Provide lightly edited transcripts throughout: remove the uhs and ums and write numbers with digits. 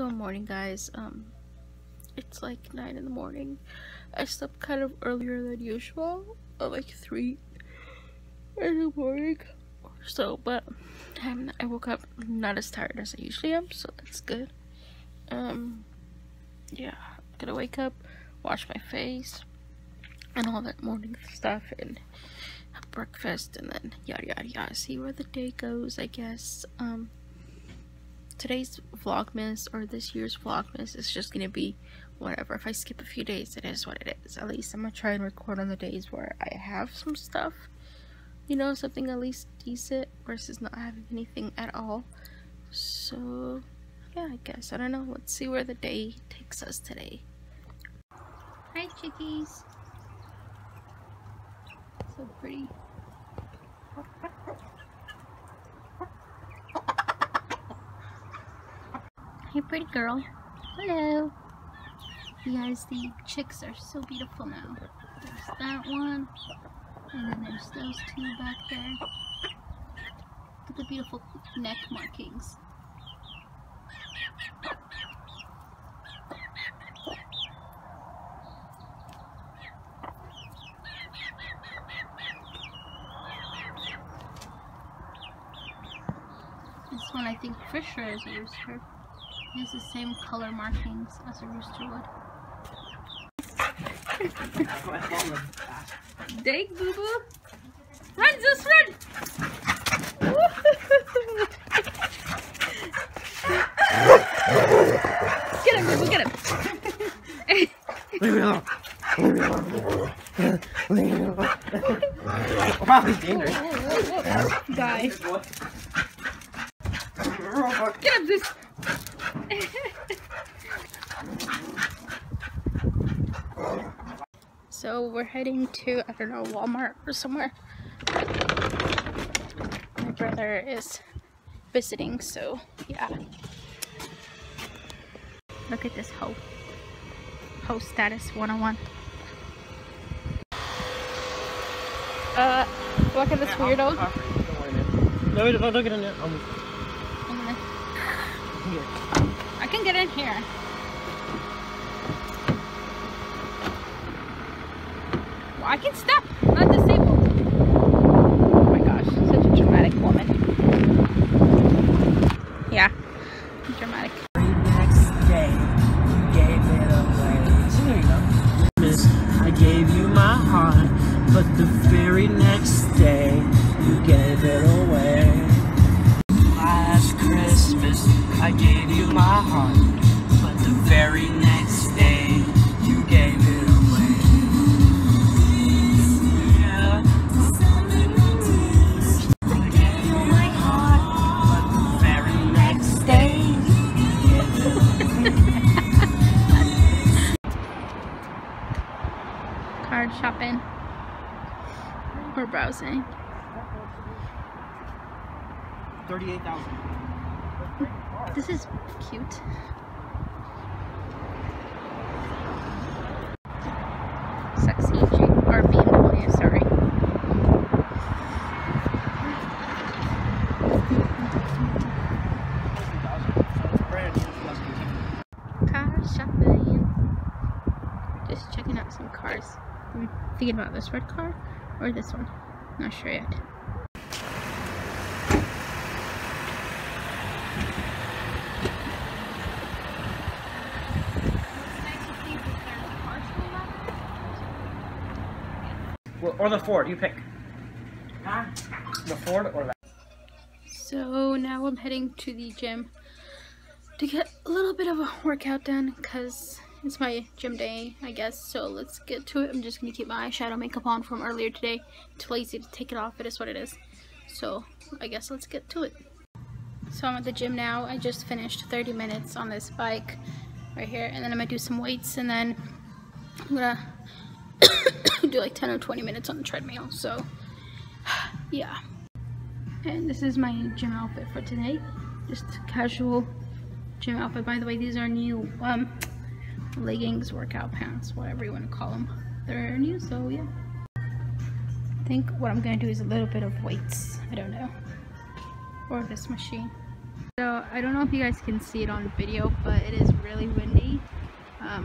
Good morning, guys. It's like 9 in the morning. I slept kind of earlier than usual, at like 3 in the morning or so, but I woke up not as tired as I usually am, so that's good. Yeah, I'm gonna wake up, wash my face, and all that morning stuff, and have breakfast, and then yada yada yada, see where the day goes, I guess. Today's vlogmas, or this year's vlogmas, is just gonna be whatever. If I skip a few days, it is what it is. At least I'm gonna try and record on the days where I have some stuff, you know, something at least decent versus not having anything at all. So yeah, I guess, I don't know, let's see where the day takes us today. Hi chickies, so pretty. Hey, pretty girl. Hello. You guys, the chicks are so beautiful now. There's that one, and then there's those two back there. Look at the beautiful neck markings. This one, I think, for sure is a rooster. It has the same color markings as a rooster would. Dig, boo boo! Run, Zeus, run! Get him, boo boo, get him! Leave me alone! Leave me alone! Leave me alone! I'm probably dangerous. Die. Get him, Zeus! So we're heading to, I don't know, Walmart or somewhere. My brother is visiting, so yeah. Look at this hoe. Hoe status 101. Look at this weirdo. No, wait, don't get in there. I can get in here. Well, I can step. I'm not disabled. Oh my gosh, such a dramatic woman. Yeah, dramatic. Next day, you gave it away. Miss, I gave you my heart, but the very next day, you gave it away. Christmas, I gave you my heart, but the very next day, you gave it away. Yeah. I gave you my heart, but the very next day, you gave it away. Card shopping. Or browsing. 38,000. This is cute. Sexy Jeep or BMW, sorry. Car shopping. Just checking out some cars. I'm thinking about this red car or this one. Not sure yet. Or the Ford, you pick. Huh? The Ford or that. So now I'm heading to the gym to get a little bit of a workout done because it's my gym day, I guess. So let's get to it. I'm just going to keep my eyeshadow makeup on from earlier today. Too lazy to take it off. It is what it is. So I guess let's get to it. So I'm at the gym now. I just finished 30 minutes on this bike right here. And then I'm going to do some weights. And then I'm going to do like 10 or 20 minutes on the treadmill, so yeah. And this is my gym outfit for today, just casual gym outfit. By the way, these are new leggings, workout pants, whatever you want to call them. They're new, so yeah. I think what I'm gonna do is a little bit of weights, I don't know, or this machine. So I don't know if you guys can see it on video, but it is really windy.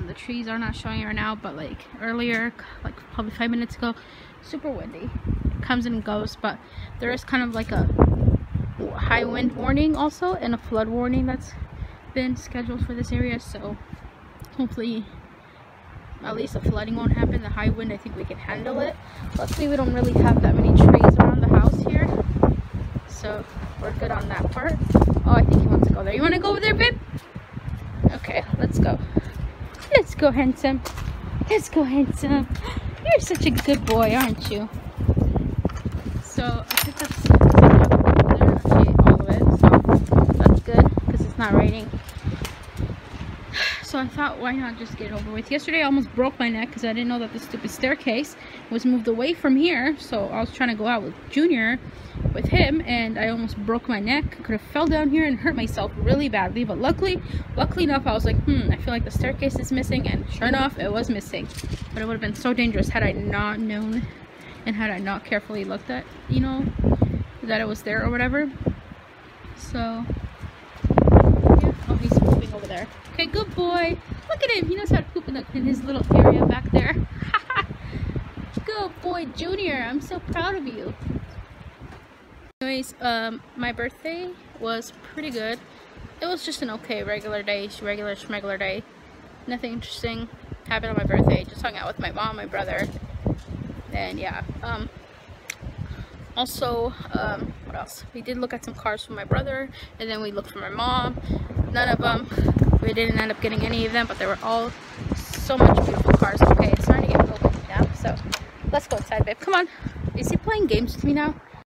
The trees are not showing right now, but like earlier, like probably 5 minutes ago, super windy. It comes and goes, but there is kind of like a high wind warning also, and a flood warning that's been scheduled for this area. So hopefully at least the flooding won't happen. The high wind, I think we can handle it. Luckily we don't really have that many trees around the house here, so we're good on that part. Oh, I think he wants to go there. You want to go over there, babe? Okay, let's go. Let's go, handsome. Let's go, handsome. You're such a good boy, aren't you? So I picked up some over there. Okay, all of it. So that's good because it's not raining. So I thought, why not just get it over with? Yesterday I almost broke my neck because I didn't know that the stupid staircase was moved away from here. So I was trying to go out with Junior, with him, and I almost broke my neck. I could have fell down here and hurt myself really badly, but luckily enough I was like, I feel like the staircase is missing, and sure enough it was missing. But it would have been so dangerous had I not known and had I not carefully looked at, you know, that it was there or whatever. So yeah. Oh, he's pooping over there. Okay, good boy. Look at him. He knows how to poop in his little area back there. Good boy, Junior. I'm so proud of you. Anyways, my birthday was pretty good. It was just an okay regular schmegular day. Nothing interesting happened on my birthday. Just hung out with my mom, my brother, and yeah. What else? We did look at some cars for my brother, and then we looked for my mom. None of them, we didn't end up getting any of them, but they were all so much beautiful cars. Okay, it's starting to get cold now, so let's go inside, babe. Come on. Is he playing games with me now?